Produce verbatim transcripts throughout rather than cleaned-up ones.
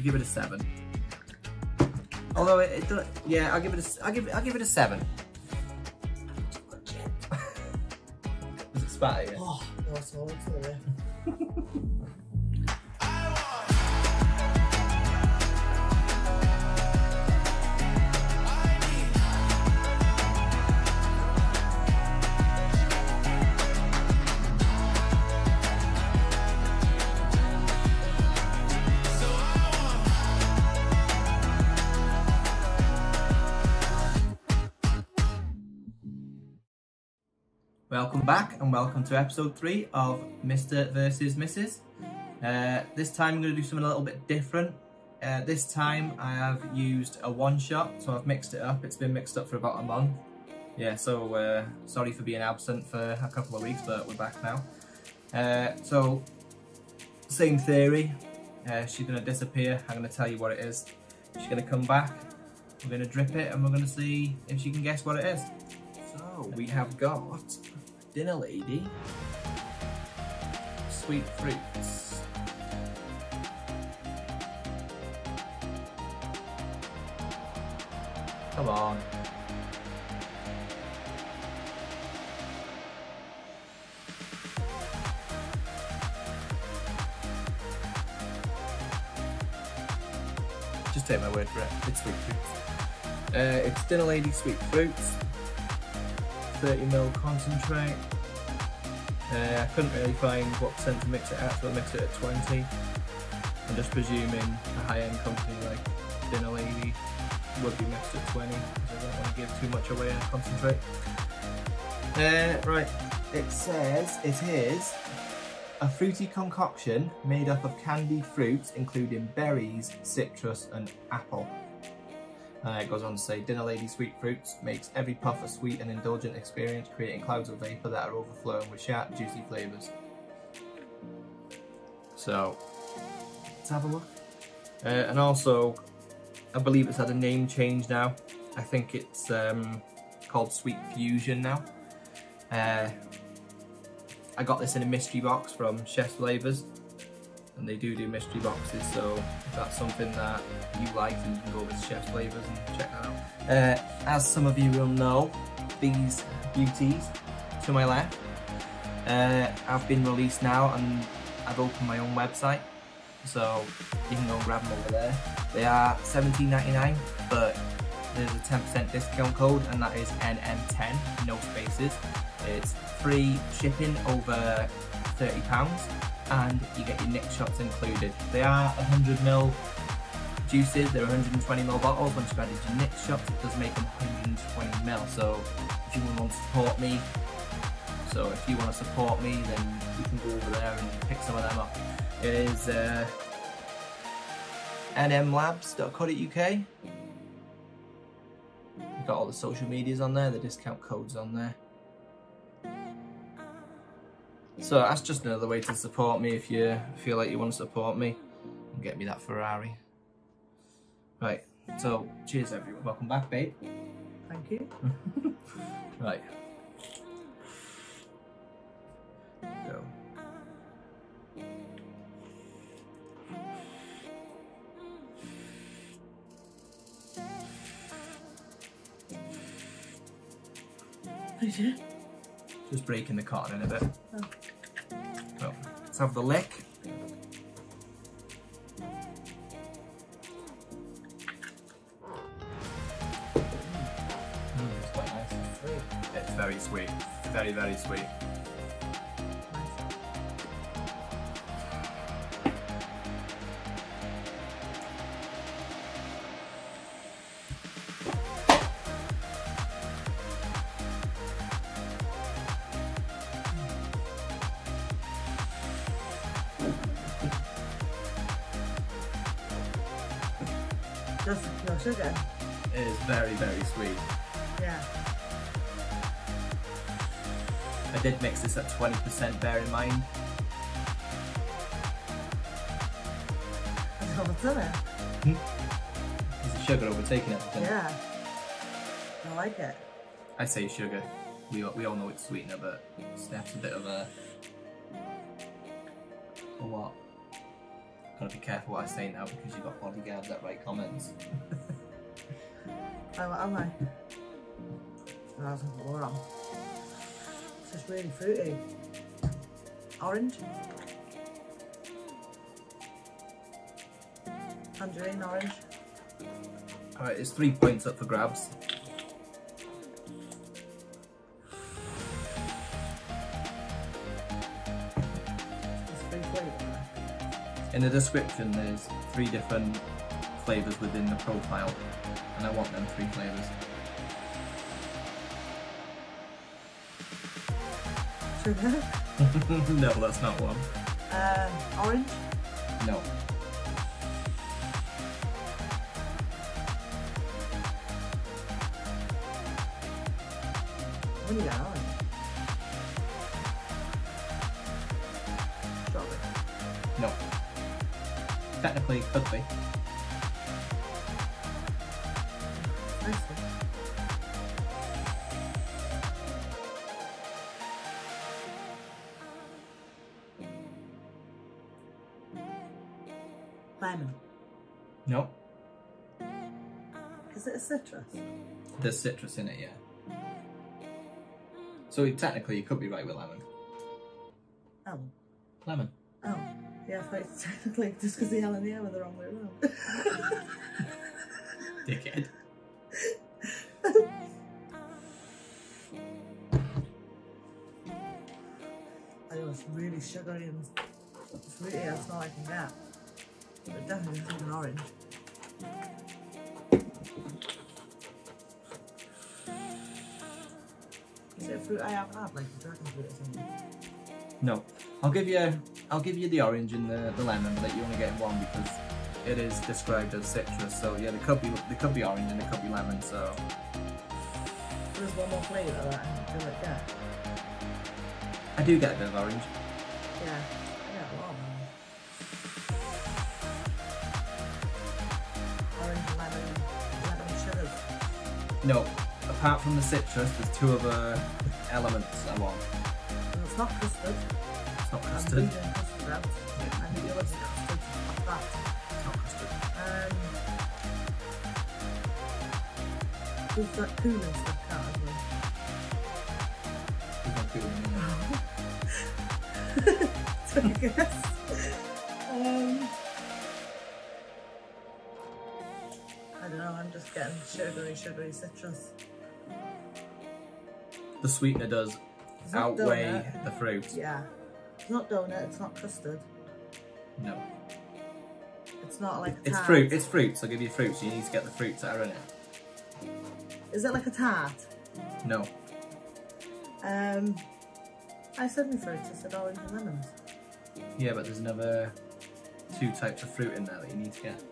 I'll give it a seven. Although it, it yeah, I'll give it a, I'll give, I'll give it a seven. Is it spat at you? Oh, no, it's all to Welcome back and welcome to episode three of Mister versus Missus Uh, this time I'm going to do something a little bit different. Uh, this time I have used a one shot, so I've mixed it up. It's been mixed up for about a month. Yeah, so uh, sorry for being absent for a couple of weeks, but we're back now. Uh, so, same theory. Uh, she's going to disappear. I'm going to tell you what it is. She's going to come back. We're going to drip it and we're going to see if she can guess what it is. So, we have got Dinner Lady, Sweet Fruits, come on, just take my word for it, it's Sweet Fruits, uh, it's Dinner Lady, Sweet Fruits, thirty mil concentrate. Uh, I couldn't really find what percent to mix it at, so I mixed it at twenty. I'm just presuming a high-end company like Dinner Lady would be mixed at twenty, because I don't want to give too much away in a concentrate. Uh, right, it says it is a fruity concoction made up of candied fruits, including berries, citrus, and apple. Uh, it goes on to say, Dinner Lady Sweet Fruits makes every puff a sweet and indulgent experience, creating clouds of vapour that are overflowing with sharp, juicy flavours. So, let's have a look. Uh, and also, I believe it's had a name change now. I think it's um, called Sweet Fusion now. Uh, I got this in a mystery box from Chefs Flavours. And they do do mystery boxes, so if that's something that you like, then you can go with Chefs Flavours and check that out. Uh, as some of you will know, these beauties to my left uh, have been released now, and I've opened my own website, so you can go and grab them over there. They are seventeen ninety-nine, but there's a ten percent discount code, and that is N M ten, no spaces. It's free shipping over thirty pounds. And you get your Nic Shots included. They are one hundred mil juices, they're one hundred twenty mil bottles. Once you've added your Nic Shots, it does make them one hundred twenty mil. So if you want to support me, so if you want to support me, then you can go over there and pick some of them up. It is uh, N M labs dot co dot U K. You've got all the social medias on there, the discount code's on there. So that's just another way to support me if you feel like you want to support me and get me that Ferrari. Right, so cheers everyone. Welcome back, babe. Thank you. Right. Go. Who's here? Just breaking the cotton in a bit. Oh. So, let's have the lick. Mm, it's quite nice and sweet. It's very sweet. Very, very sweet. That's no sugar. It is very, very sweet. Yeah. I did mix this at twenty percent, bear in mind. It's overtaken it. Hmm? Is the sugar overtaking it? Yeah. I like it. I say sugar. We all, we all know it's sweetener, but Steph's a bit of a... a what? Gotta be careful what I say now because you've got bodyguards that write comments. Oh, what am I? I was like, moron. It's just really fruity. Orange. Tangerine orange. Alright, it's three points up for grabs. In the description there's three different flavours within the profile and I want them three flavours. Sugar? No, that's not one. Um, orange? No. What do you got orange? Strawberry? No. Technically, it could be. Lemon. No. Is it a citrus? There's citrus in it, yeah. So it, technically, you could be right with lemon. Lemon. Lemon. Oh. Yeah, I thought technically just because the L and the M are the wrong way around. Dickhead. I know it's really sugary and fruity, that's all I can get. But it definitely isn't an orange. Is it a fruit I haven't had, like a dragon fruit or something? No. I'll give you I'll give you the orange and the, the lemon, but you only get one because it is described as citrus. So yeah, there could be there could be orange and there could be lemon. So there's one more flavour that I feel like that. I do get a bit of orange. Yeah, I get a lot of orange, lemon, lemon sugar. No, apart from the citrus, there's two other elements I want. And it's not custard. Not custard. I'm custard out. Yeah. I think it was custard. Not that. It's not custard. Um, there's that cooling stuff out as well. There's no cooling in there. So I guess. Um, I don't know, I'm just getting sugary, sugary citrus. The sweetener does it's outweigh the fruit. Yeah. It's not donut, it's not custard. No. It's not like a tart. It's fruit, it's fruits, I'll give you fruits, so you need to get the fruits that are in it. Is it like a tart? No. Um, I said my fruits, I said orange and lemons. Yeah, but there's another two types of fruit in there that you need to get.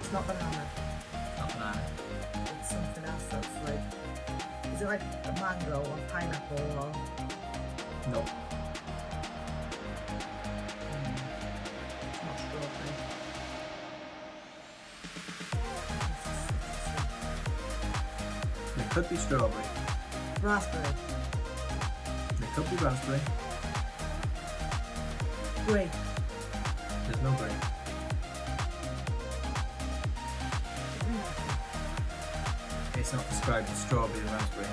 It's not banana. It's not banana. It's something else that's like, is it like a mango or pineapple or... No. Nope. It's not strawberry. There could be strawberry. Raspberry. There could be raspberry. Grape. There's no grape. Mm. It's not described as strawberry and raspberry.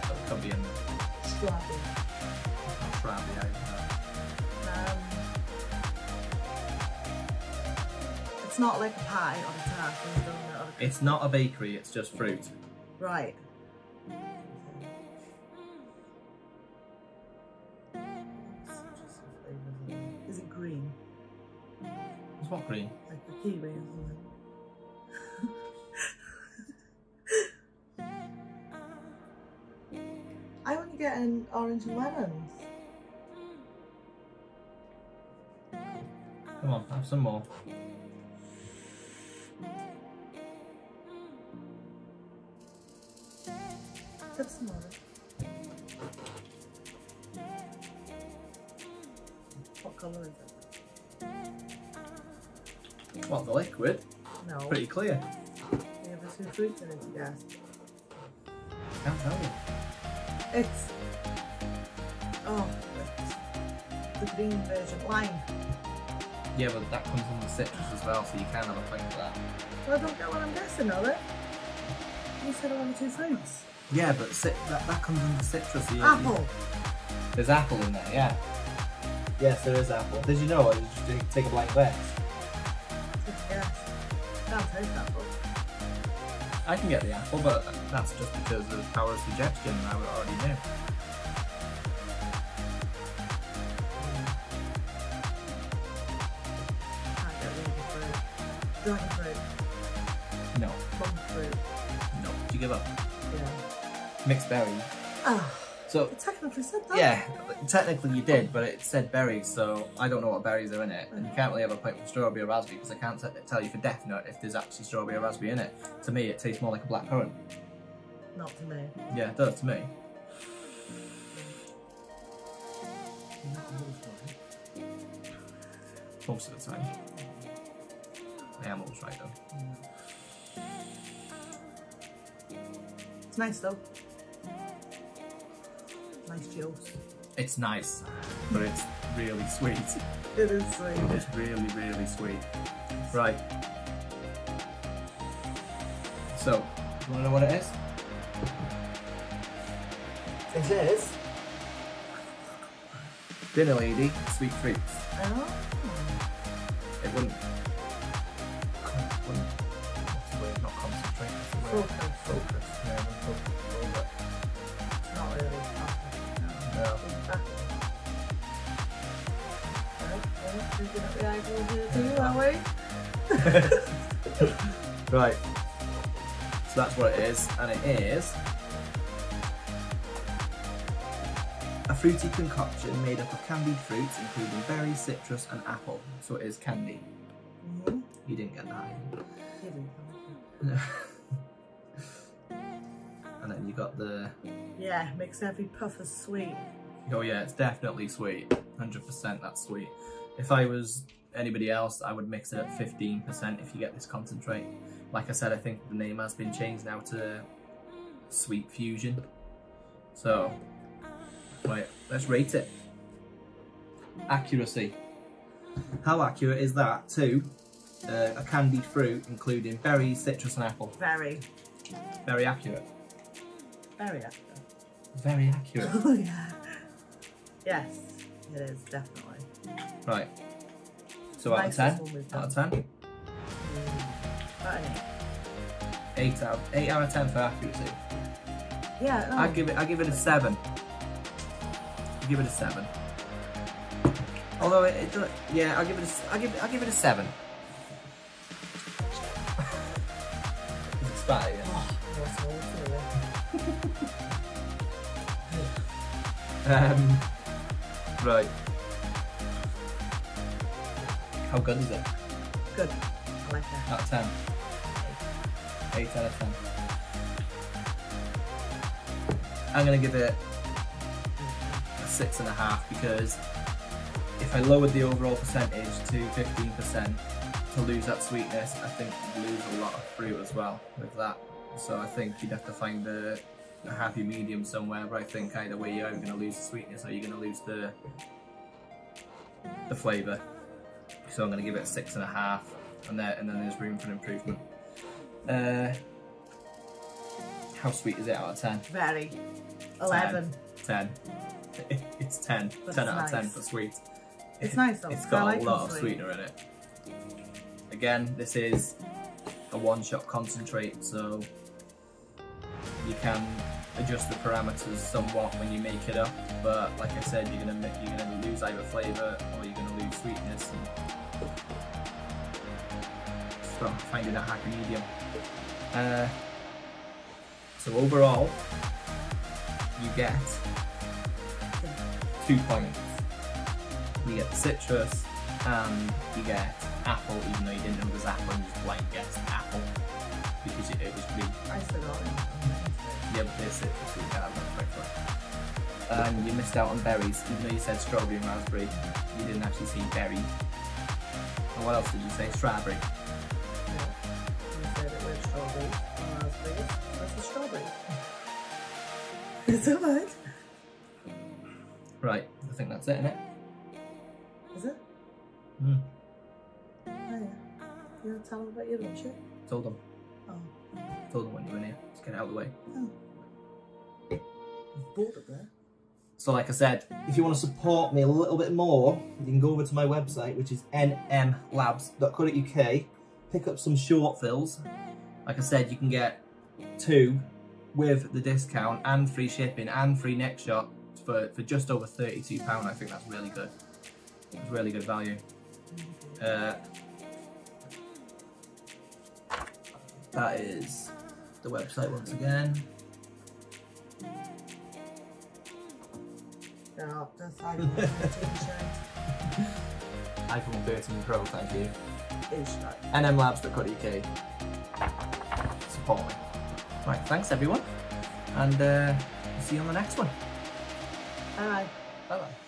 But it could be in there. Strawberry. Not strawberry, I don't know. Um, it's not like a pie or a tart or a donut or a... It's not a bakery, it's just fruit. Right. Is it green? It's not green. Like a kiwi or something. Getting orange and lemons. Come on, have some more. Have some more. What colour is it? What, the liquid? No. Pretty clear. The other two fruits in it, yeah. Can't tell you. It's, oh, the green version lime. Yeah, but that comes from the citrus as well, so you can have a thing of that. Well, I don't know what I'm guessing of it. You said I wanted two fruits. Yeah, but cit that, that comes from the citrus. You apple. There's apple in there, yeah. Yes, there is apple. Did you know, or did you just take a blank verse? Yes. I'll take apple. I can get the apple, but that's just because of the power of suggestion, and I would already know. Dragon fruit. No. Monk fruit. No. Did you give up? Yeah. Mixed berry. Oh. So. It technically said that. Yeah, technically you did, but it said berries, so I don't know what berries are in it. And you can't really have a point for strawberry or raspberry because I can't tell you for definite if there's actually strawberry or raspberry in it. To me, it tastes more like a blackcurrant. Not to me. Yeah, it does to me. Most of the time. I am always right though. Mm. It's nice though. Nice juice. It's nice, but it's really sweet. It is sweet. It's really, really sweet. Right. So, you want to know what it is? It is Dinner Lady Sweet Fruits. Oh. It wouldn't. Not concentrate, focus. Focus. Yeah, I'm focusing a little bit. It's not really happening. No. No. No. No. Right. So that's what it is, and it is a fruity concoction made up of candied fruits, including berries, citrus, and apple. So it is candy. Mm-hmm. You didn't get that. You didn't. And then you got the... Yeah, makes every puff is sweet. Oh yeah, it's definitely sweet. one hundred percent that's sweet. If I was anybody else, I would mix it at fifteen percent if you get this concentrate. Like I said, I think the name has been changed now to Sweet Fusion. So, right, let's rate it. Accuracy. How accurate is that to... Uh, a candied fruit including berries, citrus and apple. Very. Very accurate. Very accurate. Very accurate. Oh yeah. Yes, it is, definitely. Right. So nice out of ten? Out of ten? Mm, eight out eight out of ten for accuracy. Yeah, no. I'd give it I give it a seven. I'd give it a seven. Although it, it does, yeah, I'll give it a I give I'll give it a seven. But, yeah. um, right. How good is it? Good. I like that. Out of ten. Eight. Eight out of ten. I'm gonna give it a six and a half because if I lowered the overall percentage to fifteen percent. To lose that sweetness, I think you lose a lot of fruit as well with that. So I think you'd have to find a, a happy medium somewhere. But I think either way, you're either going to lose the sweetness or you're going to lose the the flavour. So I'm going to give it a six and a half, and there and then there's room for improvement. Uh, how sweet is it out of ten? Very. Eleven. Ten. ten. It's ten. That's ten out nice. Of ten for sweet. It's it, nice. Though. It's got like a lot of sweet. Sweetener in it. Again, this is a one-shot concentrate, so you can adjust the parameters somewhat when you make it up. But like I said, you're gonna you're gonna lose either flavour or you're gonna lose sweetness. So finding a happy medium. Uh, so overall, you get two points. You get the citrus. And you get apple, even though you didn't know it was apple, and you just blank guessed apple because it, it was green. I said orange. Yeah, but there's it, so you can't look quickly. And you missed out on berries, even though you said strawberry and raspberry, you didn't actually see berry. And what else did you say? Strawberry. Yeah, you said it was strawberry and raspberry. That's a strawberry. Is that right? Right, I think that's it, innit? Is it? Mm. Oh yeah. You don't tell them about your lunch yet? Told them. Oh. Told them when you were in here. Just get it out of the way. Oh. You've bought it there. So like I said, if you want to support me a little bit more, you can go over to my website, which is n m labs dot co dot u k. Pick up some short fills. Like I said, you can get two with the discount and free shipping and free Nic Shots for, for just over thirty-two pounds. I think that's really good. It's really good value. Uh, that is the website once again. No, that's iPhone thirteen Pro, thank you. n m labs dot co dot u k. Support me. Right, thanks everyone, and uh, see you on the next one. Bye bye. Bye bye.